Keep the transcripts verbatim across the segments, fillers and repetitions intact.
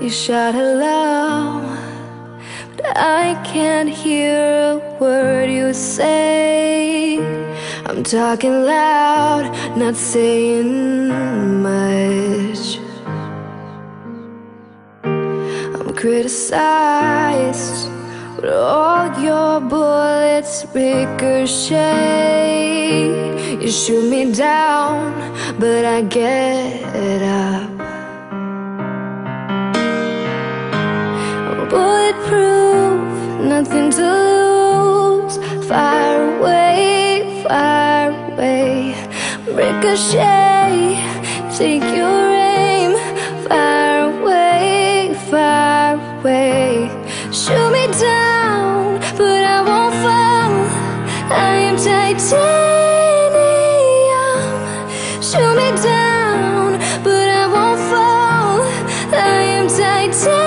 You shout hello, but I can't hear a word you say. I'm talking loud, not saying much. I'm criticized, but all your bullets ricochet. You shoot me down, but I get up. Bulletproof, nothing to lose. Fire away, fire away. Ricochet, take your aim. Fire away, fire away. Shoot me down, but I won't fall. I am titanium. Shoot me down, but I won't fall. I am titanium.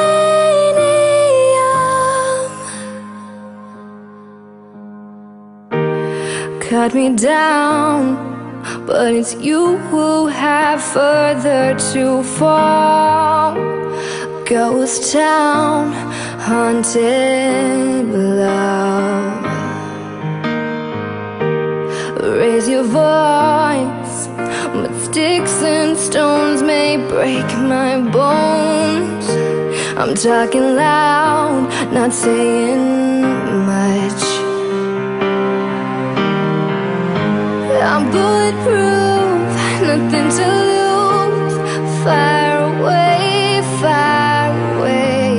Cut me down, but it's you who have further to fall. Ghost town, haunted love. Raise your voice, but sticks and stones may break my bones. I'm talking loud, not saying much. I'm bulletproof, nothing to lose. Fire away, fire away.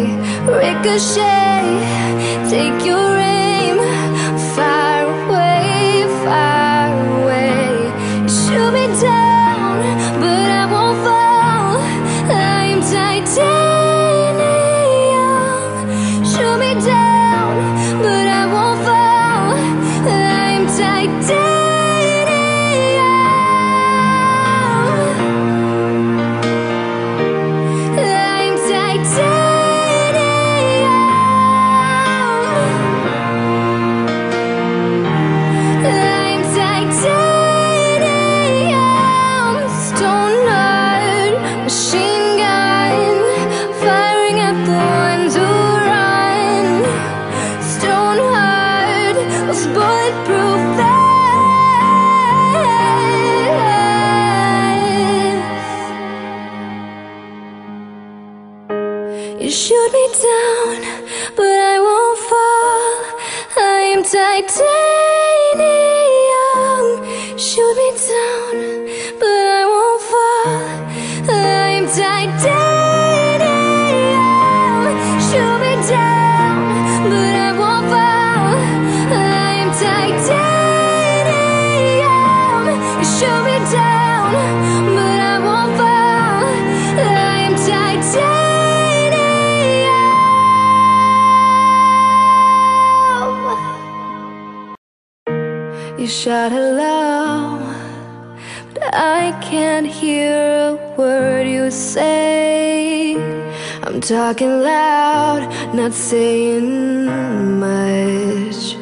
Ricochet, take your aim. Fire away, fire away. Shoot me down, but I won't fall. I'm titanium. Shoot me down, but I won't fall. I'm titanium. You shoot me down, but I won't fall. I am titanium. Shoot me down, but I won't fall. I am titanium. Shoot me down, but I won't fall. I am titanium. You shoot me down, but I won't fall. I am titanium. You shout hello, but I can't hear a word you say. I'm talking loud, not saying much.